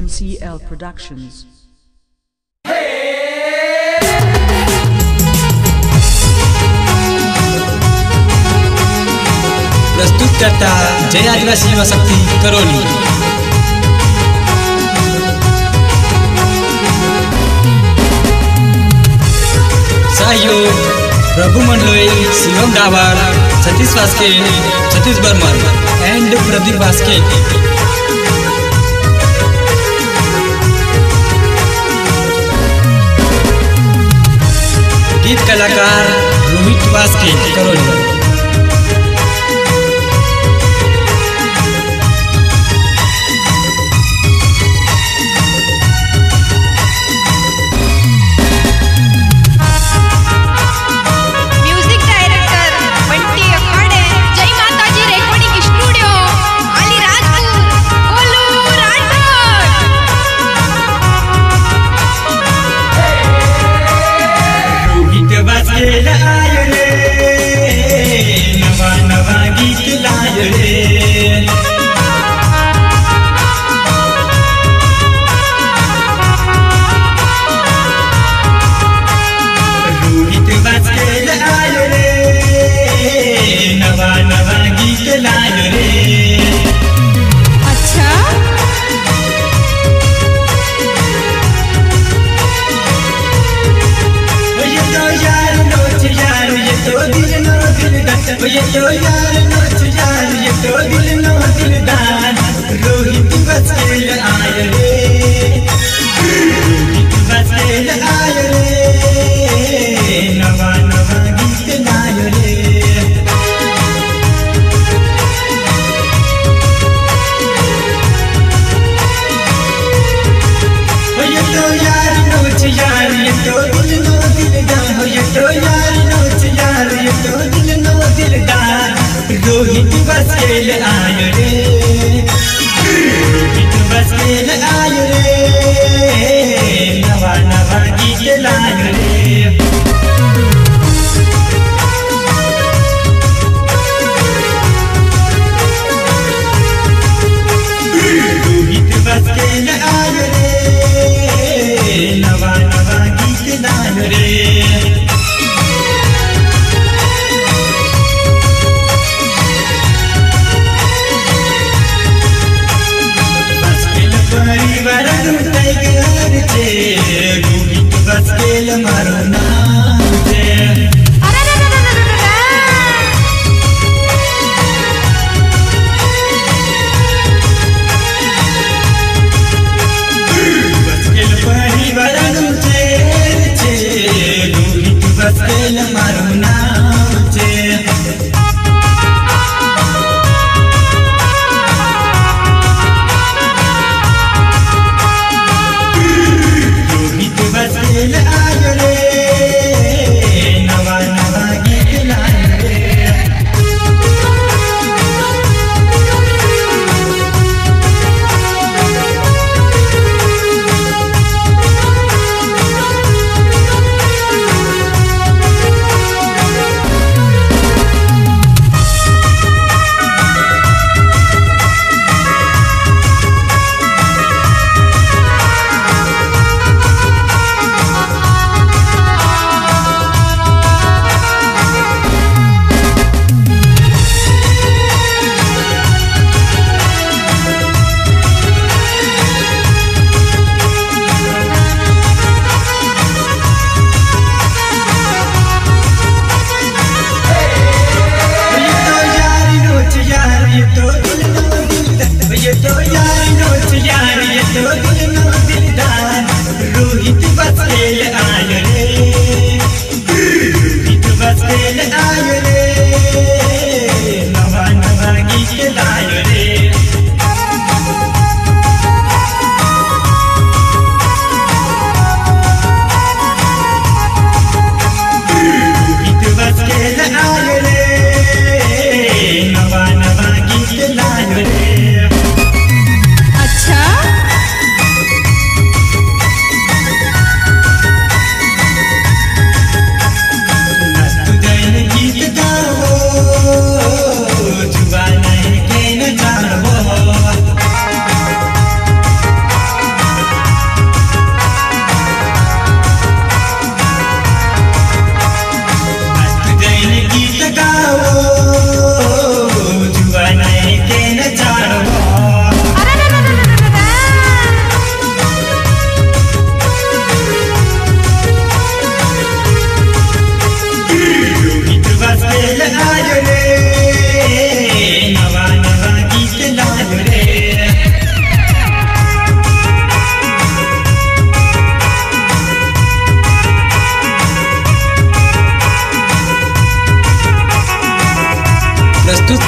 MCL Productions. प्रस्तुत करता जय आदिवासी युवा शक्ति करोली। सहयोग प्रभु मंडलोई, शुभम डावार, सतीश वास्केल, सतीश बर्मन एंड प्रदीप वास्केल। गीत कलाकार रोहित वास्केल करोली। Hey,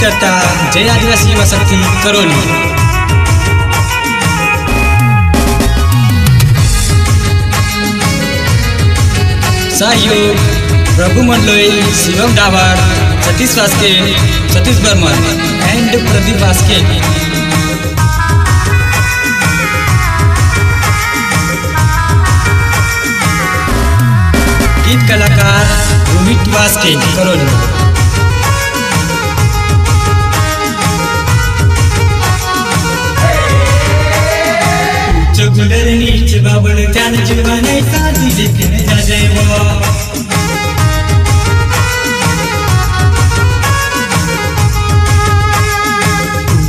करता जय आदिवासी युवा शक्ति करोली। सहयोग प्रभु मंडलोई, शुभम डावार, सतीश वास्केल, सतीश बर्मन एंड प्रदीप वास्केल। गीत कलाकार रोहित वास्केल करोली। चुगल नीच बाबड़ त्यान जीवाने साधी देखने जा जाएगा।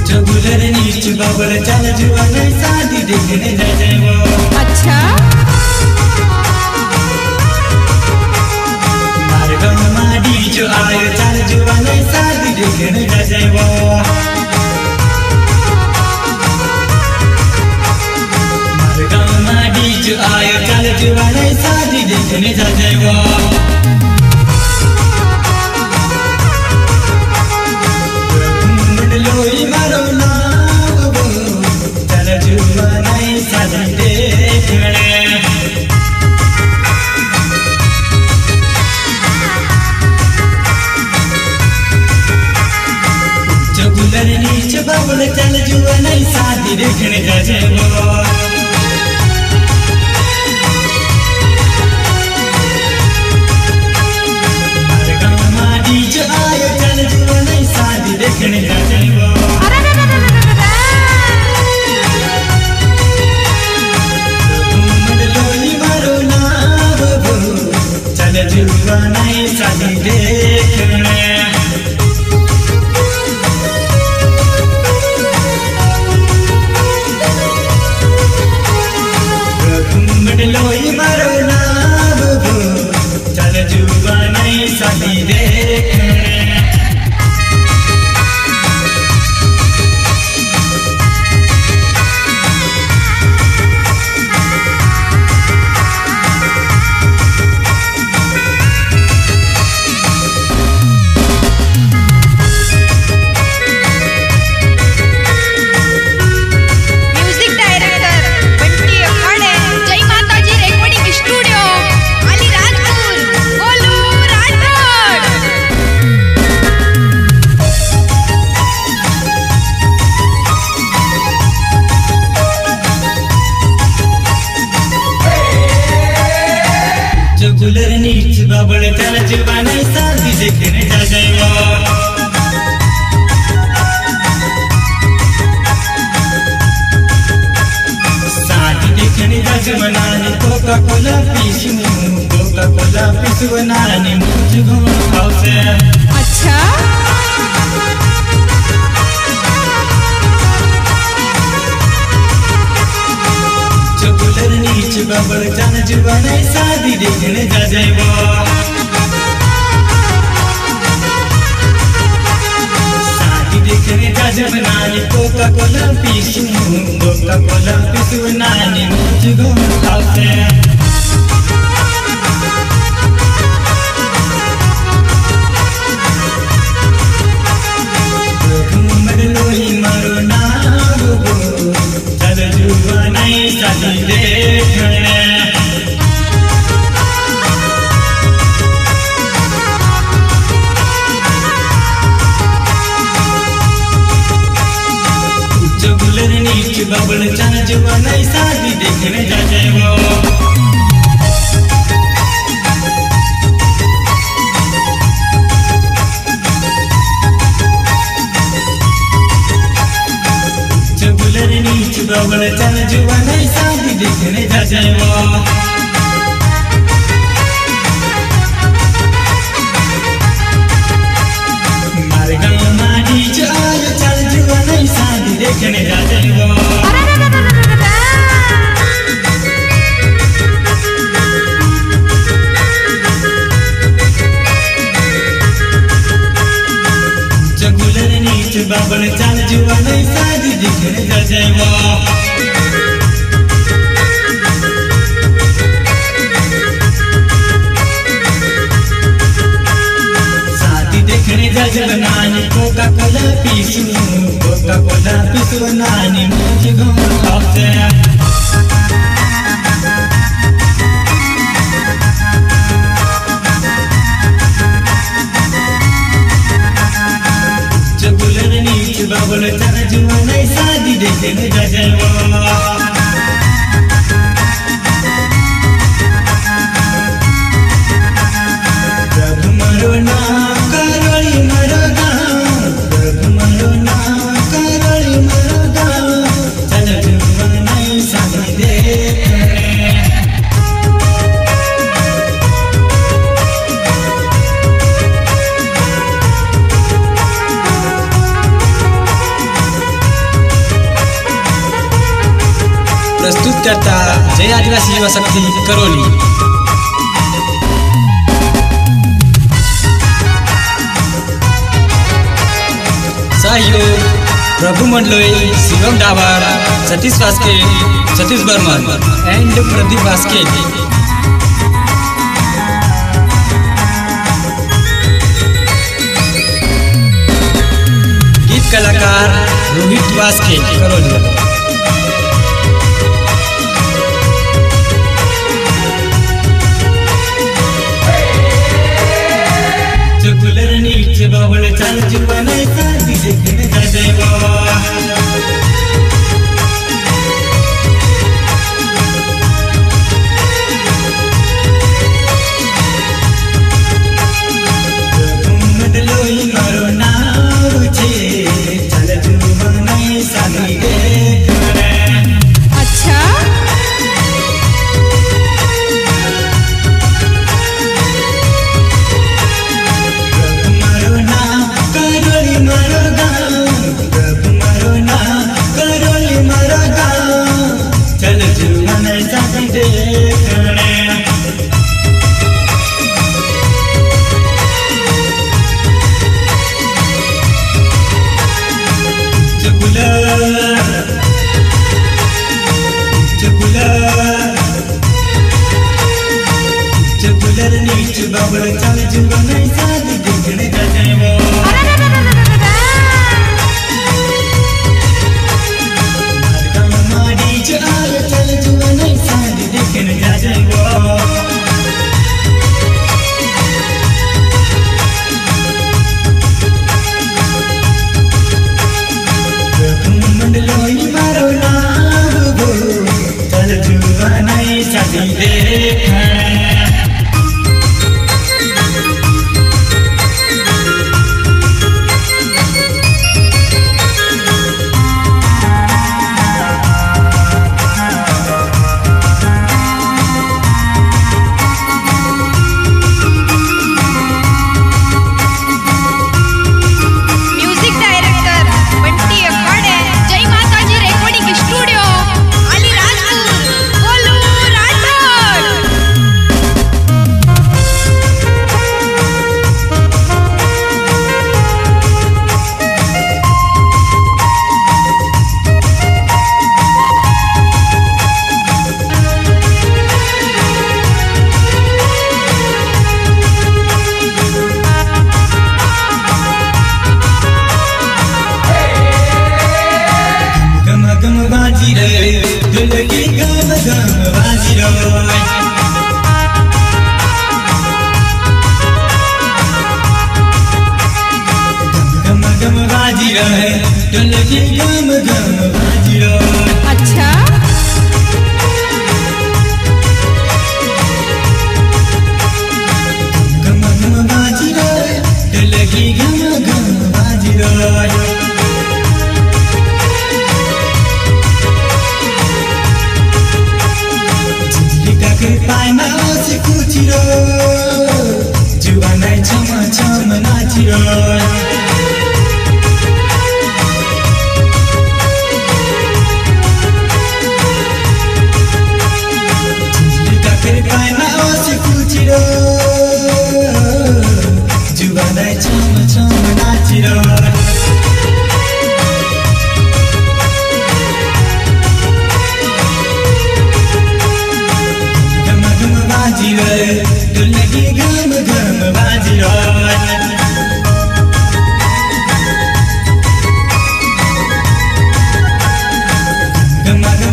चुगल नीच बाबड़ त्यान जीवाने साधी देखने जा जाएगा। अच्छा मार्गम मारी जो आए त्यान जीवाने साधी देखने जा जाएगा। जो आया चल जुबाने साधी देखने जा जाएगा। मंडलोई मारो नाम बो चल जुबाने साधी देखने। जो गुलर नीच बाबुल चल जुबाने साधी देखने जा जाएगा। अरे मंडलोई मारो नाम बो चल जुबाने साधी देखने। मंडलोई मारो नाम बो चल जुबाने साधी देखने। चुगलर नीच बाबड़ त्यान जीवाने साधी देखने जा जाएगा। साधी देखने जा जमनाने कोका कोला पीसवनाने मुझको भाव से। अच्छा चुगलर नीच बाबड़ त्यान जीवाने साधी देखने जा जाएगा। साधी देखने जा जमनाने कोका कोला पीसवनाने मुझको भाव से। मंडलोई मारो नाम बो चल जुबाने साधी देखने। चुगलर नीच बाबड़ त्यान जुबाने साधी देखने जा जाएगा। चुगलर नीच बाबड़ त्यान जुबाने साधी देखने जा जाएगा। मार्गम मारी जो आयो चल जुबाने साधी देखने जा जाएगा। चुगलर नीच बाबड़ त्यान जुबाने साधी देखने जा जाएगा। साधी देखने जा जब नानी कोका कोला प्रस्तुत करता जय आदिवासी युवा शक्ति करोली। सहयोग प्रभु मंडलोई, शुभम डावार, सतीश वास्केल, सतीश बर्मन एंड प्रदीप वास्केल। गीत कलाकार रोहित वास्केल करोली।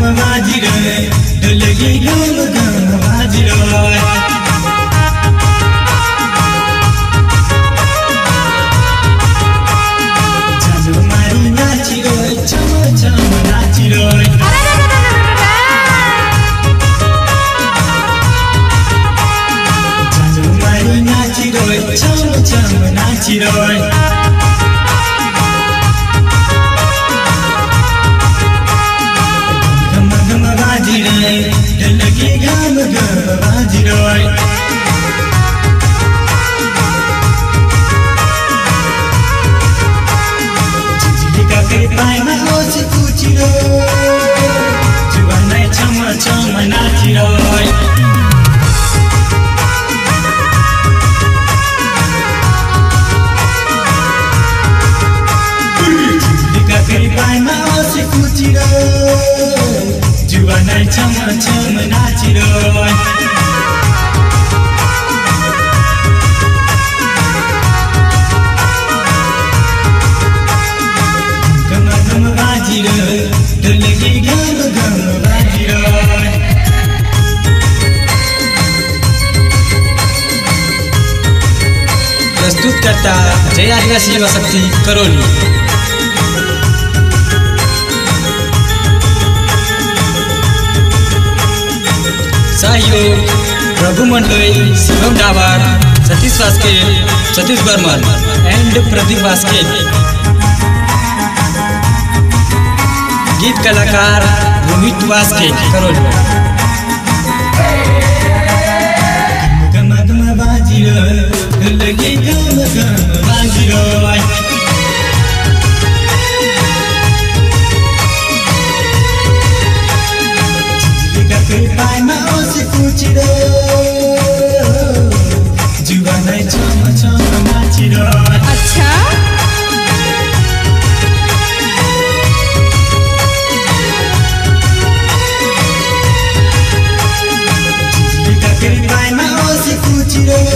गाम बाजी रे डोलगी गाम गाम बाजी रे प्रस्तुत करता जय आदिवासी युवा शक्ति करोली। सहयोग प्रभु मंडलोई, शुभम डावार, सतीश वास्केल, सतीश बर्मन एंड प्रदीप वास्केल। गीत कलाकार रोहित वास्केल करोली। गम गम बाजी रो लगी गम गम बाजी रो